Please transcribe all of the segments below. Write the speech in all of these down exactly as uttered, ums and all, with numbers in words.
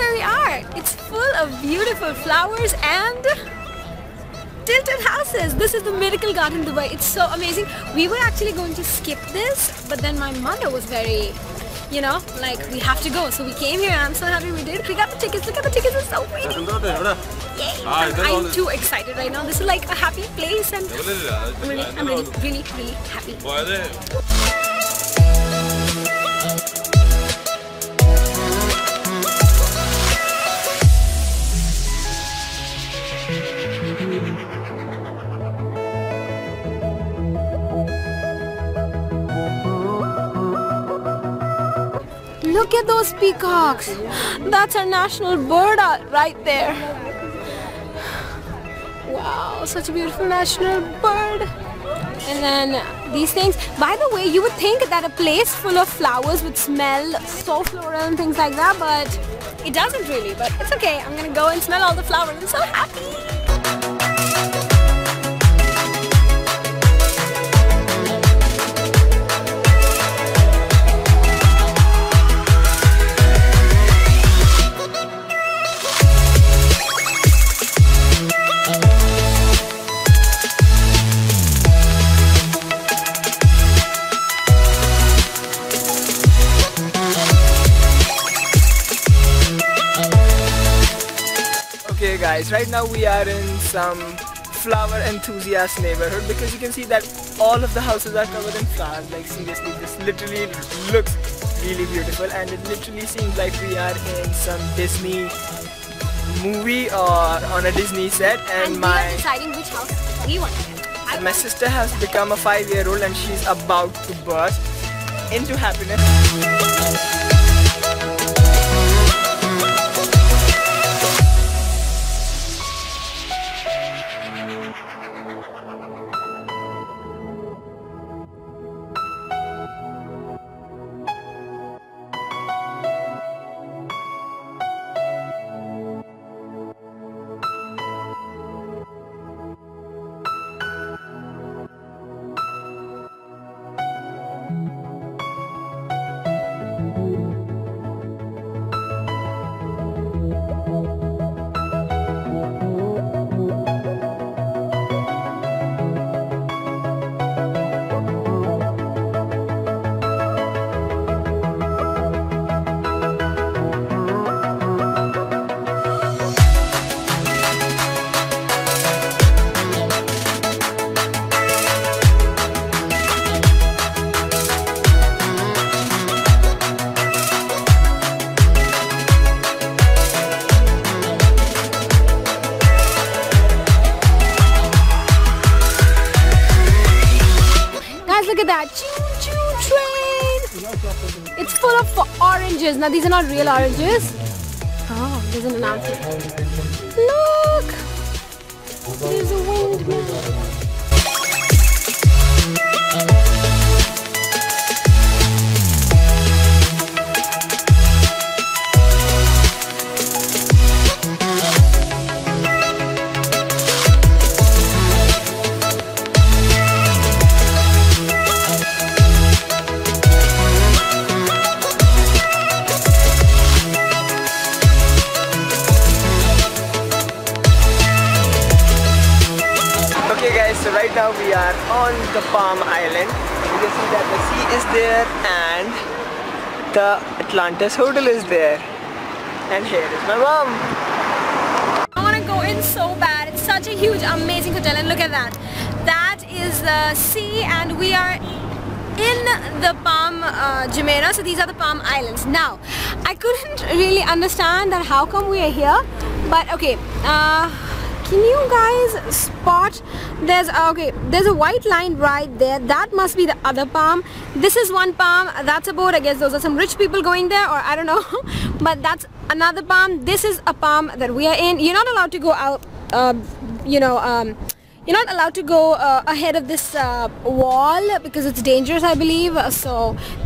where we are. It's full of beautiful flowers and tilted houses. This is the Miracle Garden Dubai. It's so amazing. We were actually going to skip this, but then my mother was very, you know, like, we have to go. So we came here and I'm so happy we did. We got the tickets. Look at the tickets. It's so pretty. Yay. I'm, I'm too excited right now. This is like a happy place and I'm really, I'm really, really, really happy. Look at those peacocks. That's our national bird right there. Wow, such a beautiful national bird. And then these things. By the way, you would think that a place full of flowers would smell so floral and things like that, but it doesn't really. But it's okay. I'm gonna go and smell all the flowers. I'm so happy. Guys, right now we are in some flower enthusiast neighborhood because you can see that all of the houses are covered in flowers. Like, seriously, this literally looks really beautiful and it literally seems like we are in some Disney movie or on a Disney set. And, and my we are deciding which house we want to get. My sister has become a five-year-old and she's about to burst into happiness. It's full of oranges. Now these are not real oranges. Oh, there's an announcement. Look! There's a windmill. So right now we are on the Palm Island. You can see that the sea is there and the Atlantis Hotel is there. And here is my mom. I want to go in so bad. It's such a huge, amazing hotel and look at that. That is the sea and we are in the Palm uh, Jumeirah. So these are the Palm Islands. Now, I couldn't really understand that how come we are here. But okay. Uh, Can you guys spot? There's okay. There's a white line right there. That must be the other palm. This is one palm. That's a boat. I guess those are some rich people going there, or I don't know. But that's another palm. This is a palm that we are in. You're not allowed to go out. Uh, you know, um, you're not allowed to go uh, ahead of this uh, wall because it's dangerous, I believe. So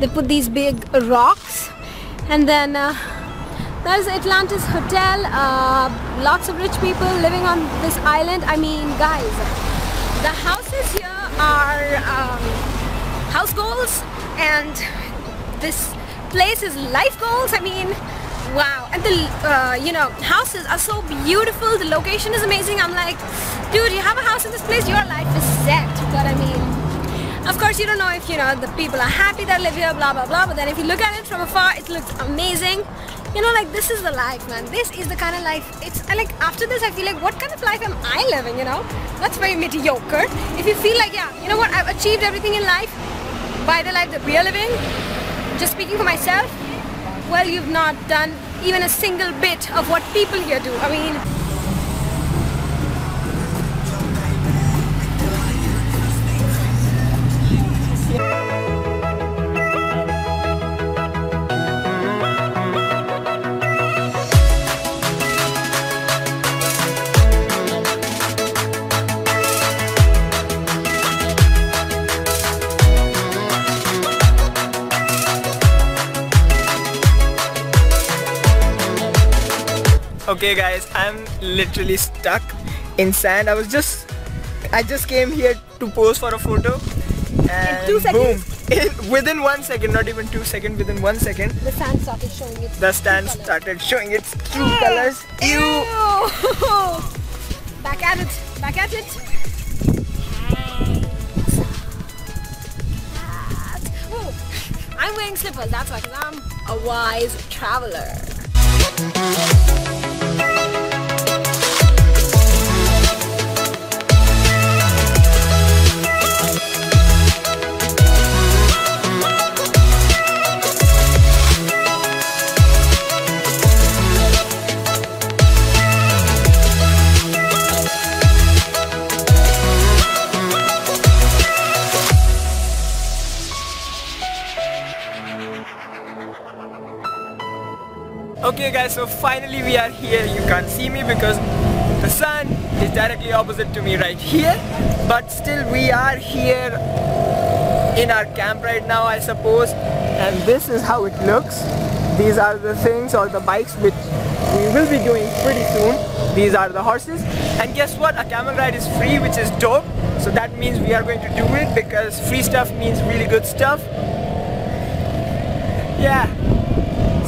they put these big rocks, and then. Uh, That is Atlantis Hotel. Uh, lots of rich people living on this island. I mean, guys, the houses here are um, house goals and this place is life goals. I mean, wow. And the uh, you know, houses are so beautiful, the location is amazing. I'm like, dude, you have a house in this place, your life is set. But I mean, of course you don't know if, you know, the people are happy that live here, blah blah blah, but then if you look at it from afar, it looks amazing. You know, like, this is the life, man. This is the kind of life. It's like, after this I feel like, what kind of life am I living, you know? That's very mediocre. If you feel like, yeah, you know what, I've achieved everything in life by the life that we are living, just speaking for myself, well, you've not done even a single bit of what people here do. I mean, okay guys, I'm literally stuck in sand. I was just, I just came here to pose for a photo and in two seconds. Boom! It, within one second, not even two seconds, within one second. The sand started showing its The sand colors. started showing its true Ew. colors. Ew! Back at it, back at it. Oh, I'm wearing slippers, that's why, because I'm a wise traveler. Okay guys, so finally we are here. You can't see me because the sun is directly opposite to me right here, but still we are here in our camp right now, I suppose, and this is how it looks. These are the things, or the bikes, which we will be doing pretty soon. These are the horses, and guess what, a camel ride is free, which is dope. So that means we are going to do it, because free stuff means really good stuff. Yeah.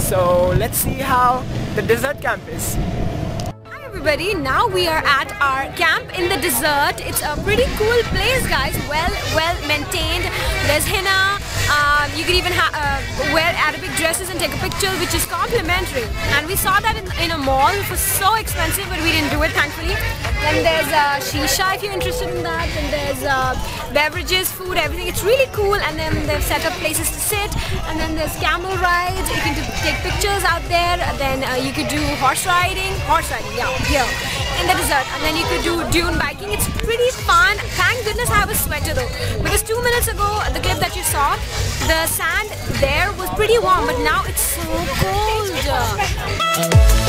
So let's see how the desert camp is. Hi everybody, now we are at our camp in the desert. It's a pretty cool place, guys. Well, well maintained. There's henna. Uh, you can even ha uh, wear Arabic dresses and take a picture, which is complimentary. And we saw that in, in a mall. It was so expensive, but we didn't do it, thankfully. Then there's uh, shisha if you're interested in that. And there's uh, beverages, food, everything. It's really cool. And then they've set up places to sit. And then there's camel rides. You can do, take pictures out there. And then uh, you could do horse riding. Horse riding, yeah, here in the desert. And then you could do dune biking. It's pretty fun. Thank goodness I have a sweater though, because two minutes ago, the clip that you saw, the sand there was pretty warm, but now it's so cold.